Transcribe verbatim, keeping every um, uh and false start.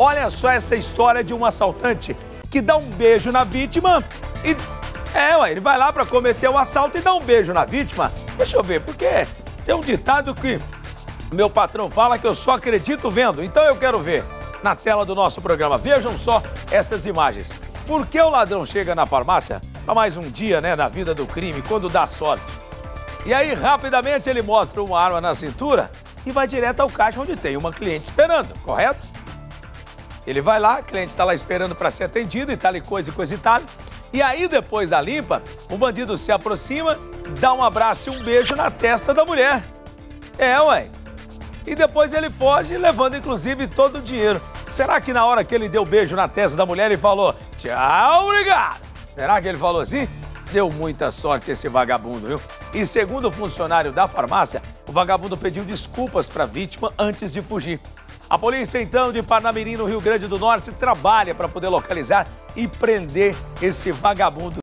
Olha só essa história de um assaltante que dá um beijo na vítima e... É, ué, ele vai lá pra cometer um assalto e dá um beijo na vítima. Deixa eu ver, porque tem um ditado que meu patrão fala que eu só acredito vendo. Então eu quero ver na tela do nosso programa. Vejam só essas imagens. Por que o ladrão chega na farmácia pra mais um dia, né, da vida do crime, quando dá sorte? E aí, rapidamente, ele mostra uma arma na cintura e vai direto ao caixa onde tem uma cliente esperando, correto? Ele vai lá, a cliente tá lá esperando pra ser atendida e tal e coisa e coisa e tal. E aí, depois da limpa, o bandido se aproxima, dá um abraço e um beijo na testa da mulher. É, ué. E depois ele foge, levando, inclusive, todo o dinheiro. Será que na hora que ele deu o beijo na testa da mulher, ele falou, tchau, obrigado? Será que ele falou assim? Deu muita sorte esse vagabundo, viu? E segundo o funcionário da farmácia, o vagabundo pediu desculpas para a vítima antes de fugir. A polícia, então, de Parnamirim, no Rio Grande do Norte, trabalha para poder localizar e prender esse vagabundo.